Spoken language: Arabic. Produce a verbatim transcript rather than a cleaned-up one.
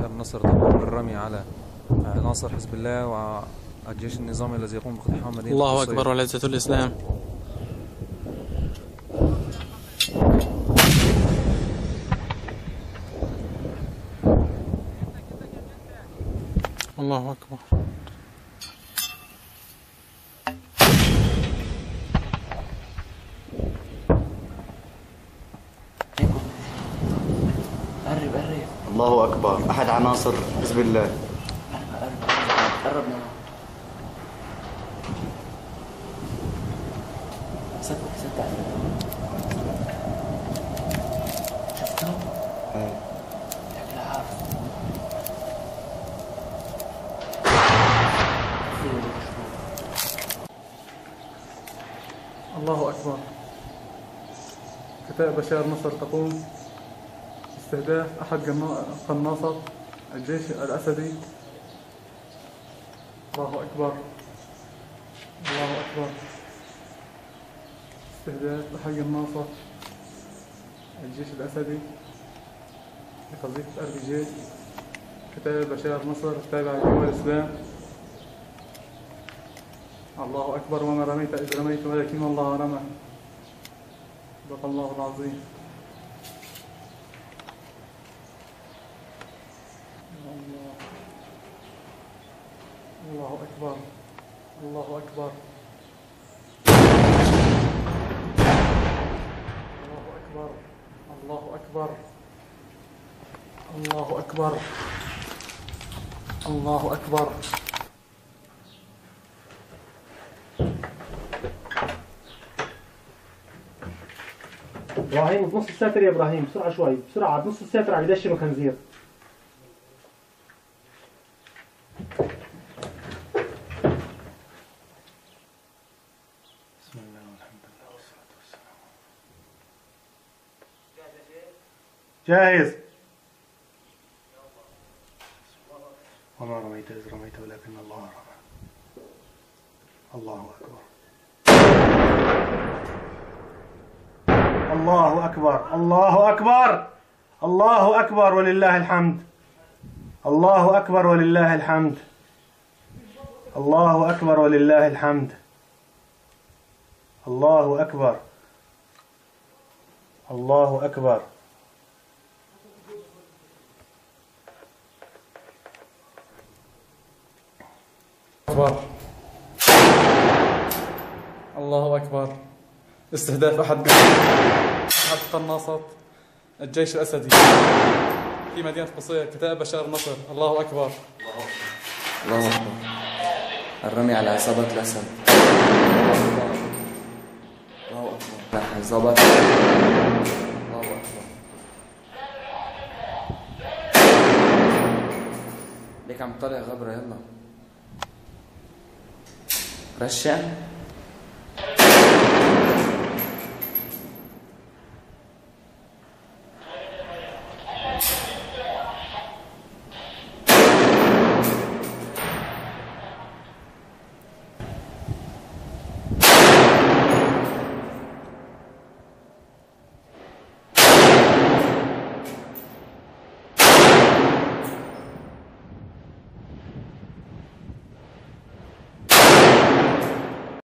شاء النصر ضد الرمي على ناصر حزب الله والجيش النظامي الذي يقوم باقتحام مدينة الله القصير. أكبر وعزة الإسلام. الله أكبر. الله أكبر. أحد عناصر حزب الله قرب منه. صدق صدق شفته؟ إيه شكله حافظ. الله أكبر. كتائب بشار نصر تقوم استهداف أحد قناصة الجيش الأسدي. الله أكبر. الله أكبر. استهداف أحد قناصة الجيش الأسدي لقضية الرجال. كتائب بشار نصر التابع لجمهور الإسلام. الله أكبر. وما رميت إذ رميت ولكن الله رمى. صدق الله العظيم. الله أكبر. الله أكبر. الله أكبر. الله أكبر. الله أكبر. الله أكبر. إبراهيم بنص الساتر يا إبراهيم، بسرعة شوي، بسرعة بنص الساتر عم يدشنوا خنزير. جاهز. وما رميت إذ رميت ولكن الله رمى. الله أكبر. الله أكبر. الله أكبر. الله أكبر ولله الحمد. الله أكبر ولله الحمد. الله أكبر ولله الحمد. الله أكبر. الله أكبر. الله أكبر. استهداف أحد أحد قناصات الجيش الأسدي في مدينة القصير. كتائب بشار نصر. الله أكبر. الله أكبر. الرمي على عصابة الأسد. الله أكبر. عصابة. الله أكبر. ليك عم طالع غبرة. يلا رشا.